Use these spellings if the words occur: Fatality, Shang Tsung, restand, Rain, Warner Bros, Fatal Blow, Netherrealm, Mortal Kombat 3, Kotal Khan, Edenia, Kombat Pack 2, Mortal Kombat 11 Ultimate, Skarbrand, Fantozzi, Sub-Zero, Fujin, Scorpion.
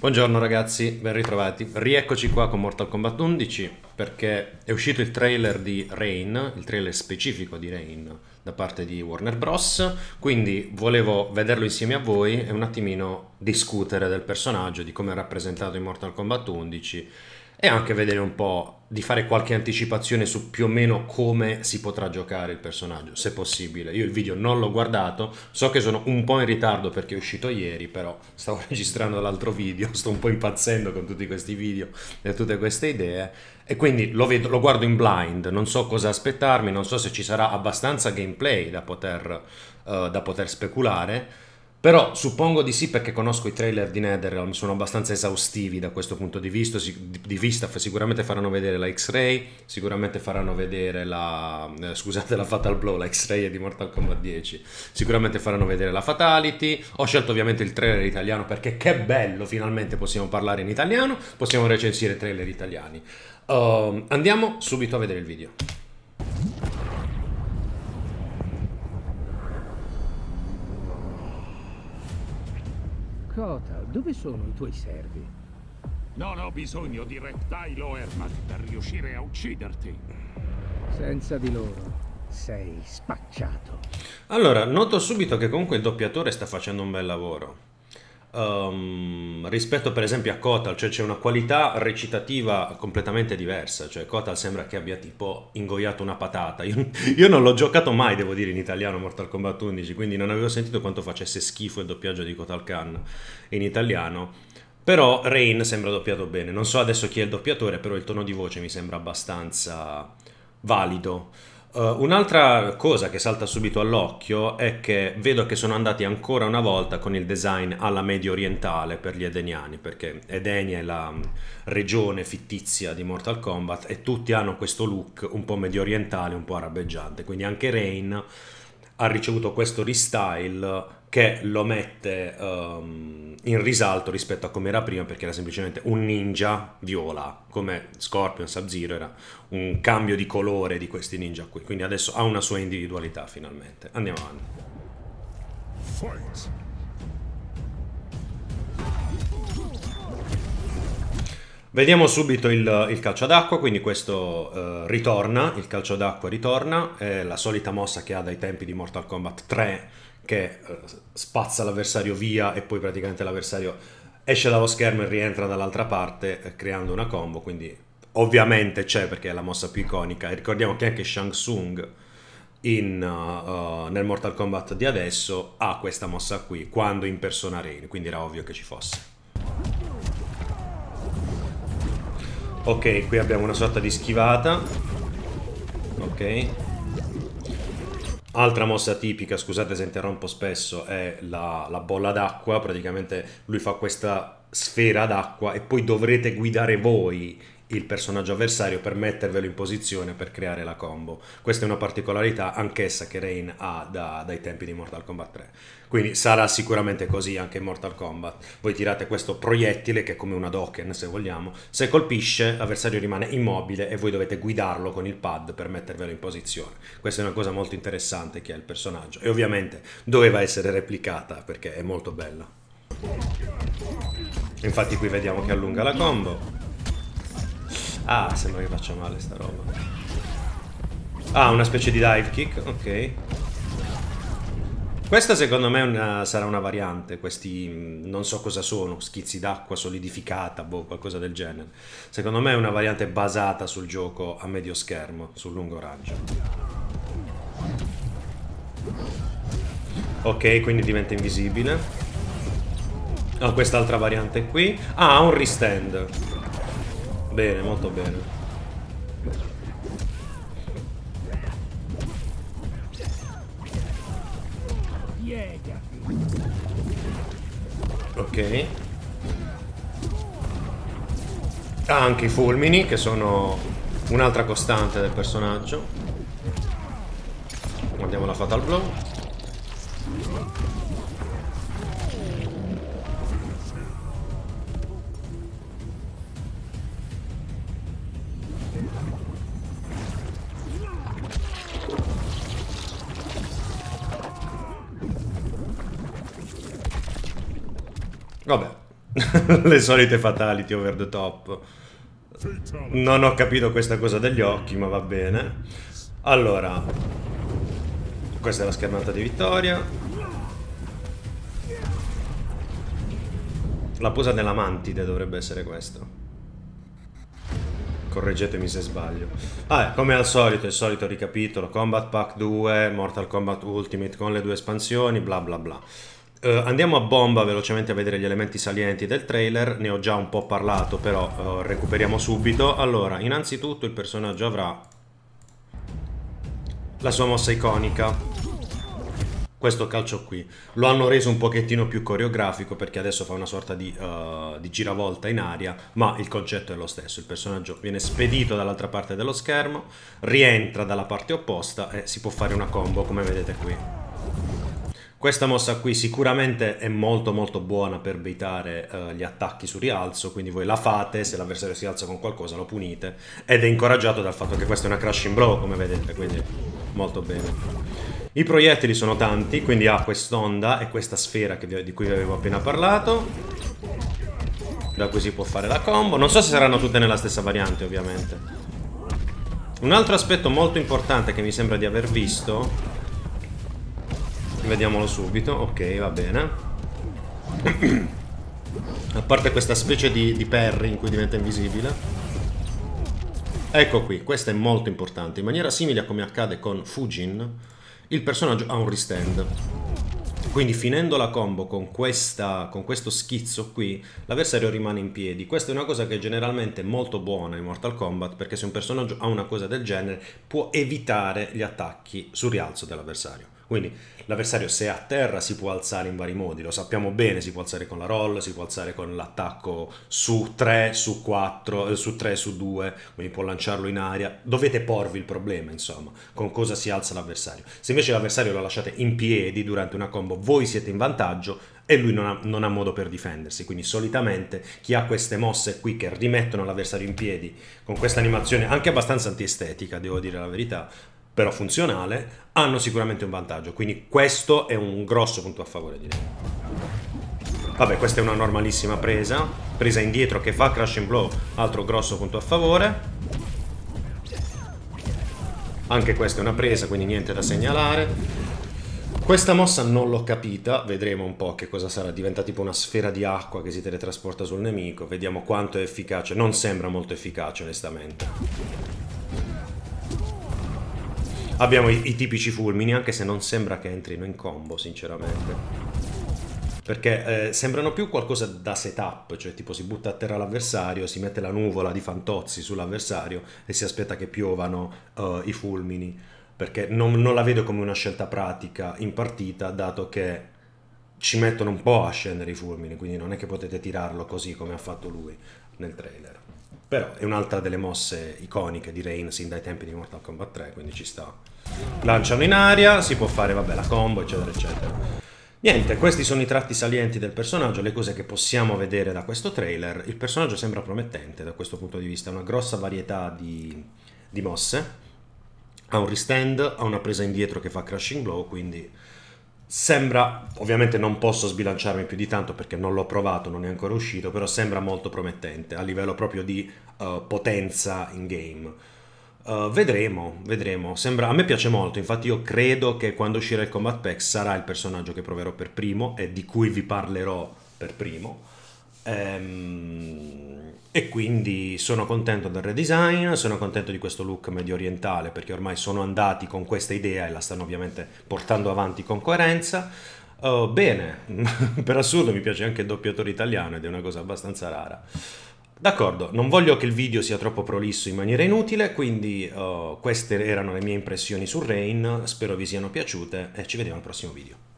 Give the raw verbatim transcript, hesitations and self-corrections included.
Buongiorno ragazzi, ben ritrovati. Rieccoci qua con Mortal Kombat undici perché è uscito il trailer di Rain, il trailer specifico di Rain da parte di Warner Bros. Quindi volevo vederlo insieme a voi e un attimino discutere del personaggio, di come è rappresentato in Mortal Kombat undici e anche vedere un po', di fare qualche anticipazione su più o meno come si potrà giocare il personaggio, se possibile. Io il video non l'ho guardato, so che sono un po' in ritardo perché è uscito ieri, però stavo registrando l'altro video, sto un po' impazzendo con tutti questi video e tutte queste idee, e quindi lo, vedo, lo guardo in blind, non so cosa aspettarmi, non so se ci sarà abbastanza gameplay da poter, uh, da poter speculare. Però suppongo di sì perché conosco i trailer di Netherrealm, sono abbastanza esaustivi da questo punto di vista, di vista sicuramente faranno vedere la X-Ray, sicuramente faranno vedere la... Eh, scusate, la Fatal Blow, la X-Ray è di Mortal Kombat dieci, sicuramente faranno vedere la Fatality. Ho scelto ovviamente il trailer italiano perché che bello, finalmente possiamo parlare in italiano, possiamo recensire trailer italiani. Uh, andiamo subito a vedere il video. Kotal, dove sono i tuoi servi? Non ho bisogno di Reptile o Ermat per riuscire a ucciderti. Senza di loro sei spacciato. Allora, noto subito che comunque il doppiatore sta facendo un bel lavoro. Um, rispetto per esempio a Kotal, cioè c'è una qualità recitativa completamente diversa. Cioè Kotal sembra che abbia tipo ingoiato una patata. Io, io non l'ho giocato mai, devo dire, in italiano Mortal Kombat undici, quindi non avevo sentito quanto facesse schifo il doppiaggio di Kotal Khan in italiano. Però Rain sembra doppiato bene. Non so adesso chi è il doppiatore, però il tono di voce mi sembra abbastanza valido. Uh, Un'altra cosa che salta subito all'occhio è che vedo che sono andati ancora una volta con il design alla medio orientale per gli edeniani, perché Edenia è la regione fittizia di Mortal Kombat e tutti hanno questo look un po' medio orientale, un po' arabeggiante, quindi anche Rain ha ricevuto questo restyle che lo mette um, in risalto rispetto a come era prima, perché era semplicemente un ninja viola, come Scorpion, Sub-Zero, era un cambio di colore di questi ninja qui, quindi adesso ha una sua individualità finalmente. Andiamo avanti. Fight. Vediamo subito il, il calcio d'acqua, quindi questo uh, ritorna, il calcio d'acqua ritorna, è la solita mossa che ha dai tempi di Mortal Kombat tre, che spazza l'avversario via e poi praticamente l'avversario esce dallo schermo e rientra dall'altra parte creando una combo, quindi ovviamente c'è perché è la mossa più iconica. E ricordiamo che anche Shang Tsung in, uh, nel Mortal Kombat di adesso ha questa mossa qui quando impersona Rain, quindi era ovvio che ci fosse. Ok, qui abbiamo una sorta di schivata. Ok. Altra mossa tipica, scusate se interrompo spesso, è la, la bolla d'acqua, praticamente lui fa questa sfera d'acqua e poi dovrete guidare voi il personaggio avversario per mettervelo in posizione per creare la combo. Questa è una particolarità anch'essa che Rain ha da, dai tempi di Mortal Kombat tre, quindi sarà sicuramente così anche in Mortal Kombat. Voi tirate questo proiettile che è come una Dokken, se vogliamo, se colpisce l'avversario rimane immobile e voi dovete guidarlo con il pad per mettervelo in posizione. Questa è una cosa molto interessante che ha il personaggio e ovviamente doveva essere replicata perché è molto bella. Infatti qui vediamo che allunga la combo. Ah, sembra che faccia male sta roba. Ah, una specie di dive kick, ok. Questa secondo me una, sarà una variante, questi non so cosa sono, schizzi d'acqua solidificata, boh, qualcosa del genere. Secondo me è una variante basata sul gioco a medio schermo, sul lungo raggio. Ok, quindi diventa invisibile. Ho quest'altra variante qui. Ah, ha un restand. Bene, molto bene. Ok. Ah, anche i fulmini che sono un'altra costante del personaggio. Guardiamo la Fatal Blow. Vabbè, le solite fatality over the top. Non ho capito questa cosa degli occhi, ma va bene. Allora, questa è la schermata di vittoria. La posa della mantide dovrebbe essere questa. Correggetemi se sbaglio. Ah, come al solito, il solito ricapitolo: Kombat Pack due, Mortal Kombat Ultimate con le due espansioni, bla bla bla. Uh, andiamo a bomba velocemente a vedere gli elementi salienti del trailer. Ne ho già un po' parlato, però uh, recuperiamo subito. Allora, innanzitutto il personaggio avrà la sua mossa iconica, questo calcio qui. Lo hanno reso un pochettino più coreografico, perché adesso fa una sorta di, uh, di giravolta in aria, ma il concetto è lo stesso. Il personaggio viene spedito dall'altra parte dello schermo, rientra dalla parte opposta e si può fare una combo, come vedete qui. Questa mossa qui sicuramente è molto molto buona per evitare uh, gli attacchi su rialzo, quindi voi la fate, se l'avversario si alza con qualcosa lo punite, ed è incoraggiato dal fatto che questa è una crashing blow, come vedete, quindi molto bene. I proiettili sono tanti, quindi ha quest'onda e questa sfera che vi, di cui vi avevo appena parlato, da cui si può fare la combo. Non so se saranno tutte nella stessa variante, ovviamente. Un altro aspetto molto importante che mi sembra di aver visto, vediamolo subito, ok, va bene. A parte questa specie di, di parry in cui diventa invisibile. Ecco qui, questo è molto importante. In maniera simile a come accade con Fujin, il personaggio ha un restand. Quindi finendo la combo con, questa, con questo schizzo qui, l'avversario rimane in piedi. Questa è una cosa che è generalmente molto buona in Mortal Kombat, perché se un personaggio ha una cosa del genere può evitare gli attacchi sul rialzo dell'avversario. Quindi l'avversario, se è a terra, si può alzare in vari modi, lo sappiamo bene, si può alzare con la roll, si può alzare con l'attacco su tre, su quattro, su tre, su due, quindi può lanciarlo in aria. Dovete porvi il problema, insomma, con cosa si alza l'avversario. Se invece l'avversario lo lasciate in piedi durante una combo, voi siete in vantaggio e lui non ha, non ha modo per difendersi. Quindi solitamente chi ha queste mosse qui che rimettono l'avversario in piedi con questa animazione anche abbastanza antiestetica, devo dire la verità, però funzionale, hanno sicuramente un vantaggio, quindi questo è un grosso punto a favore di lei. Vabbè, questa è una normalissima presa, presa indietro che fa crash and blow, altro grosso punto a favore. Anche questa è una presa, quindi niente da segnalare. Questa mossa non l'ho capita, vedremo un po' che cosa sarà, diventa tipo una sfera di acqua che si teletrasporta sul nemico, vediamo quanto è efficace, non sembra molto efficace onestamente. Abbiamo i, i tipici fulmini, anche se non sembra che entrino in combo, sinceramente. Perché eh, sembrano più qualcosa da setup, cioè tipo si butta a terra l'avversario, si mette la nuvola di fantozzi sull'avversario e si aspetta che piovano uh, i fulmini. Perché non, non la vedo come una scelta pratica in partita, dato che ci mettono un po' a scendere i fulmini, quindi non è che potete tirarlo così come ha fatto lui nel trailer. Però è un'altra delle mosse iconiche di Rain sin dai tempi di Mortal Kombat tre, quindi ci sta. Lanciano in aria, si può fare, vabbè, la combo, eccetera, eccetera. Niente, questi sono i tratti salienti del personaggio, le cose che possiamo vedere da questo trailer. Il personaggio sembra promettente da questo punto di vista, ha una grossa varietà di, di mosse. Ha un restand, ha una presa indietro che fa crashing blow, quindi... Sembra, ovviamente non posso sbilanciarmi più di tanto perché non l'ho provato, non è ancora uscito, però sembra molto promettente a livello proprio di uh, potenza in game. Uh, vedremo, vedremo. Sembra, a me piace molto, infatti io credo che quando uscirà il Kombat Pack sarà il personaggio che proverò per primo e di cui vi parlerò per primo. Ehm, e quindi sono contento del redesign, sono contento di questo look medio orientale, perché ormai sono andati con questa idea e la stanno ovviamente portando avanti con coerenza. Uh, bene, per assurdo mi piace anche il doppiatore italiano ed è una cosa abbastanza rara. D'accordo, non voglio che il video sia troppo prolisso in maniera inutile, quindi uh, queste erano le mie impressioni su Rain, spero vi siano piaciute e ci vediamo al prossimo video.